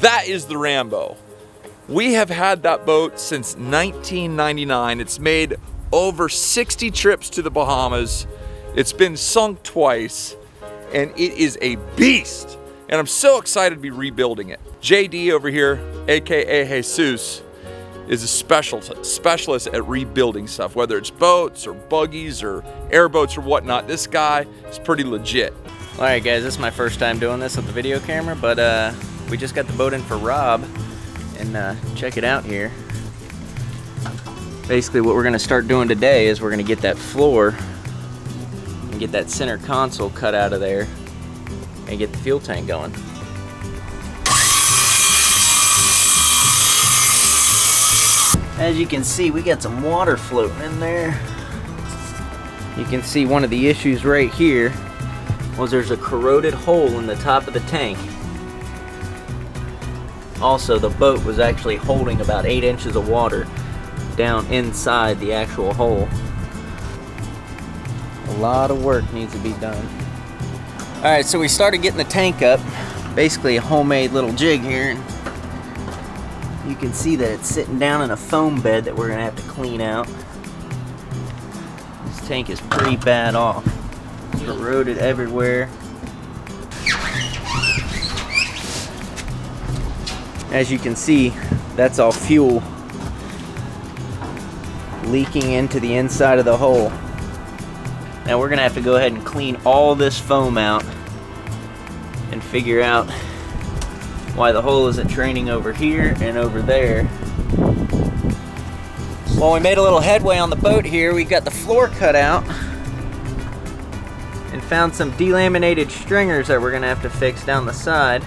That is the Rambo. We have had that boat since 1999. It's made over 60 trips to the Bahamas. It's been sunk twice, and it is a beast. And I'm so excited to be rebuilding it. JD over here, AKA Jesus, is a specialist at rebuilding stuff, whether it's boats or buggies or airboats or whatnot. This guy is pretty legit. All right, guys, this is my first time doing this with the video camera, but we just got the boat in for Rob, and check it out here. Basically, what we're gonna start doing today is we're gonna get that floor and get that center console cut out of there and get the fuel tank going. As you can see, we got some water floating in there. You can see one of the issues right here was there's a corroded hole in the top of the tank. Also, the boat was actually holding about 8 inches of water down inside the actual hole. A lot of work needs to be done. All right, so we started getting the tank up. Basically a homemade little jig here. You can see that it's sitting down in a foam bed that we're gonna have to clean out. This tank is pretty bad off. It's corroded everywhere. As you can see, that's all fuel leaking into the inside of the hole. Now we're gonna have to go ahead and clean all this foam out and figure out why the hole isn't draining over here and over there. Well, we made a little headway on the boat here. We got the floor cut out and found some delaminated stringers that we're gonna have to fix down the side.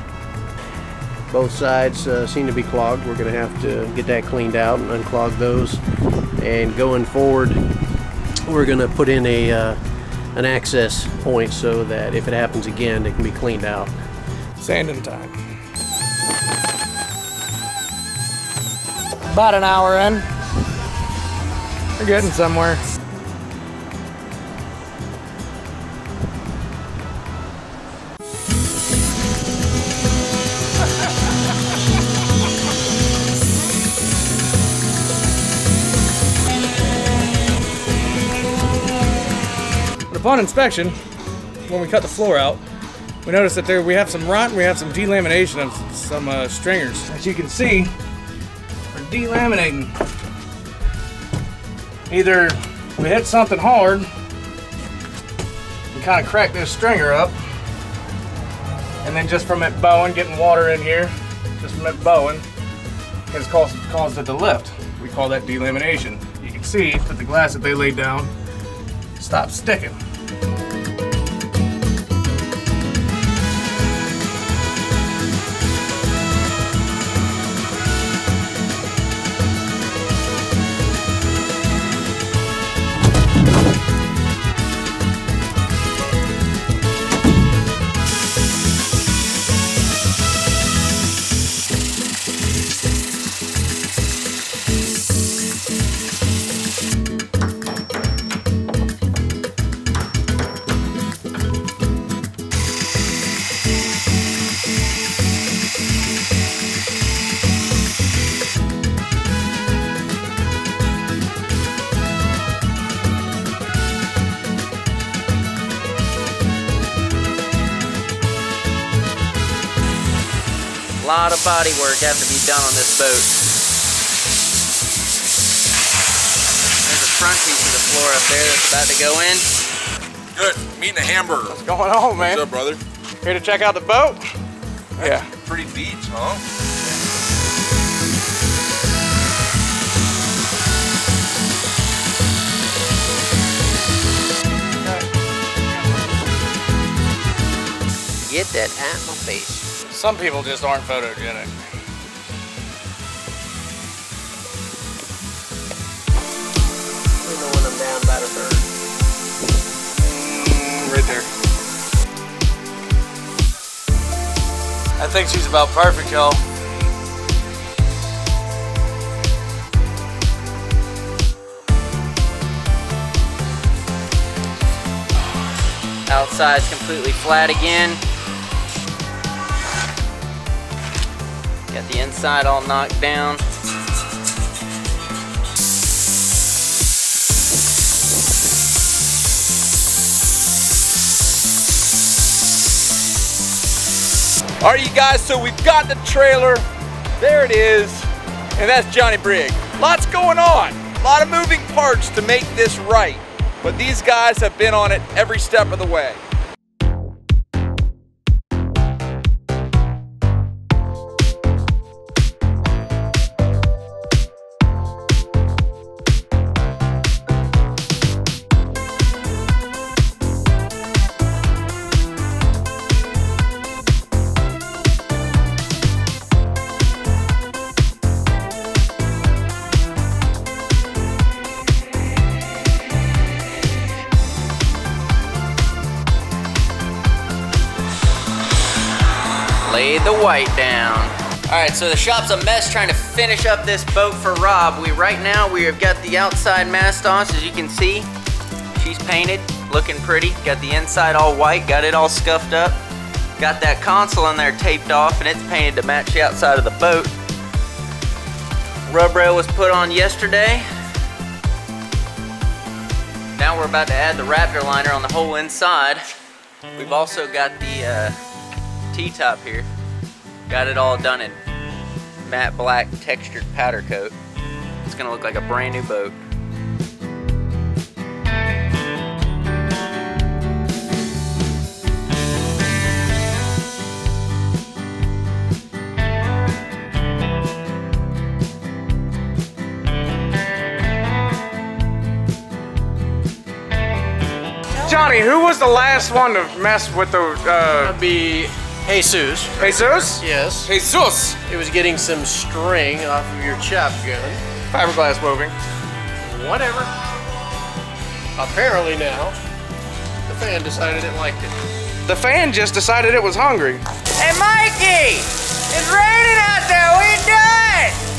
Both sides seem to be clogged. We're gonna have to get that cleaned out and unclog those. And going forward, we're gonna put in a an access point so that if it happens again, it can be cleaned out. Sanding time. About an hour in. We're getting somewhere. But upon inspection, when we cut the floor out, we noticed that we have some rot and we have some delamination of some stringers. As you can see, delaminating. Either we hit something hard and kind of crack this stringer up, and then just from it bowing, getting water in here, just from it bowing, has caused it to lift. We call that delamination. You can see that the glass that they laid down stopped sticking. A lot of body work has to be done on this boat. There's a front piece of the floor up there that's about to go in. Good, meeting the hamburger. What's going on, man? What's up, brother? Here to check out the boat? That's yeah. Pretty beach, huh? Get that out of my face. Some people just aren't photogenic. You know when I'm down about a third. Right there. I think she's about perfect, y'all. Outside's completely flat again. Got the inside all knocked down. All right, you guys, so we've got the trailer. There it is, and that's Johnny Briggs. Lots going on, a lot of moving parts to make this right, but these guys have been on it every step of the way. Laid the white down. All right, so the shop's a mess trying to finish up this boat for Rob. Right now we have got the outside mast on, so as you can see, she's painted, looking pretty. Got the inside all white, got it all scuffed up. Got that console in there taped off, and it's painted to match the outside of the boat. Rub rail was put on yesterday. Now we're about to add the Raptor liner on the whole inside. We've also got the T-top here. Got it all done in matte black textured powder coat. It's gonna look like a brand new boat. Johnny, who was the last one to mess with the Jesus. Jesus? Yes. Jesus! It was getting some string off of your shotgun. Fiberglass woven. Whatever. Apparently now, the fan decided it liked it. The fan just decided it was hungry. Hey Mikey! It's raining out there, what are you doing?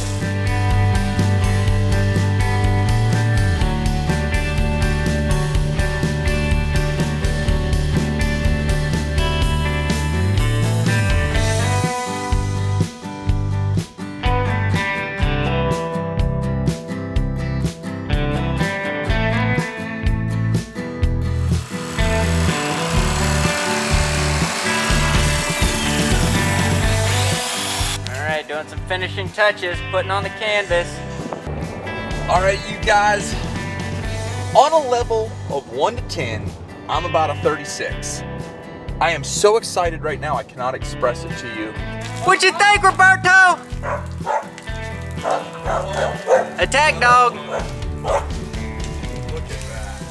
Finishing touches, putting on the canvas. All right, you guys, on a level of 1 to 10, I'm about a 36. I am so excited right now, I cannot express it to you. What you think, Roberto? Attack, dog. Look at that.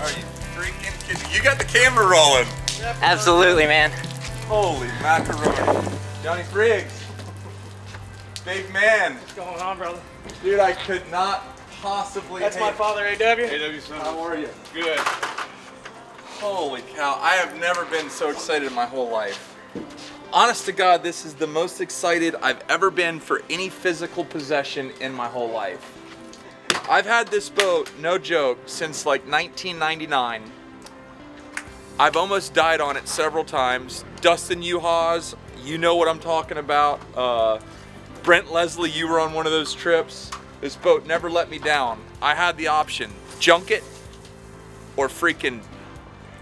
Are you freaking kidding? You got the camera rolling. Absolutely, man. Holy macaroni. Johnny Briggs, big man. What's going on, brother? Dude, I could not possibly. That's my father, A.W. A.W. son. How are you? Good. Holy cow, I have never been so excited in my whole life. Honest to God, this is the most excited I've ever been for any physical possession in my whole life. I've had this boat, no joke, since like 1999. I've almost died on it several times. Dustin, Haws. You know what I'm talking about. Brent, Leslie, you were on one of those trips. This boat never let me down. I had the option, junk it or freaking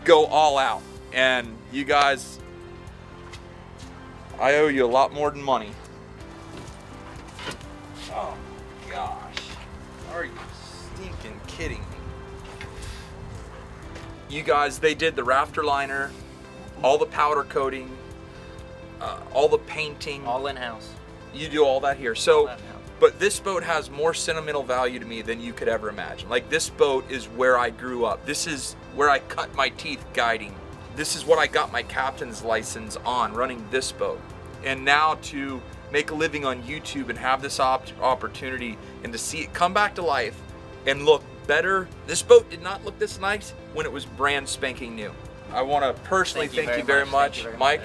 go all out. And you guys, I owe you a lot more than money. Oh gosh, are you stinking kidding me? You guys, they did the Raptor liner, all the powder coating, all the painting. All in-house. You do all that here. So, but this boat has more sentimental value to me than you could ever imagine. Like, this boat is where I grew up. This is where I cut my teeth guiding. This is what I got my captain's license on, running this boat. And now to make a living on YouTube and have this opportunity and to see it come back to life and look better. This boat did not look this nice when it was brand spanking new. I want to personally thank you very much, Mike.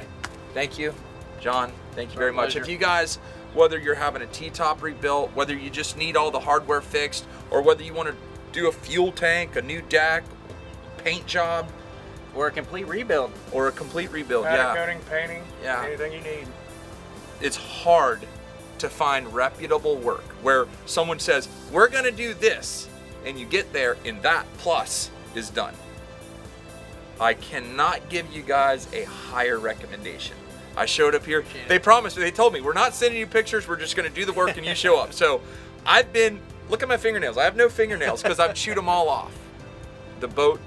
Thank you. John, thank you very much. If you guys, whether you're having a T-top rebuilt, whether you just need all the hardware fixed, or whether you want to do a fuel tank, a new deck, paint job. Or a complete rebuild. Or a complete rebuild, powder coating, painting, anything you need. it's hard to find reputable work where someone says, we're gonna do this, and you get there and that plus is done. I cannot give you guys a higher recommendation. I showed up here, they promised me, they told me, we're not sending you pictures, we're just gonna do the work and you show up. So I've been, look at my fingernails, I have no fingernails because I've chewed them all off. The boat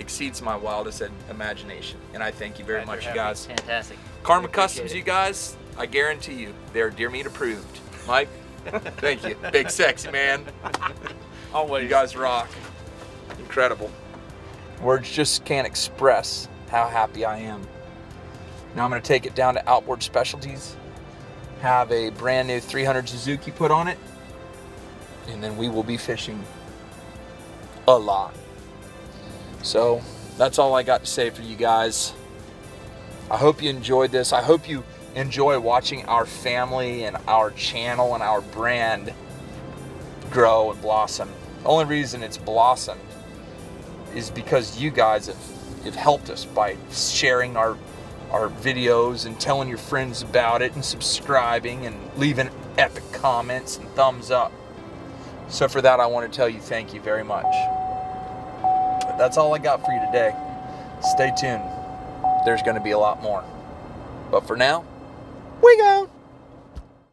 exceeds my wildest imagination, and I thank you very much, you guys. Fantastic. Karma Customs, you guys, I guarantee you, they're Dear Meat approved. Mike, thank you. Big sexy man. Always. You guys rock. Incredible. Words just can't express how happy I am. Now I'm going to take it down to Outboard Specialties, have a brand new 300 Suzuki put on it, and then we will be fishing a lot. So that's all I got to say for you guys. I hope you enjoyed this. I hope you enjoy watching our family and our channel and our brand grow and blossom. The only reason it's blossomed is because you guys have helped us by sharing our videos and telling your friends about it and subscribing and leaving epic comments and thumbs up. So for that, I want to tell you thank you very much. But that's all I got for you today. Stay tuned. There's going to be a lot more. But for now, we go.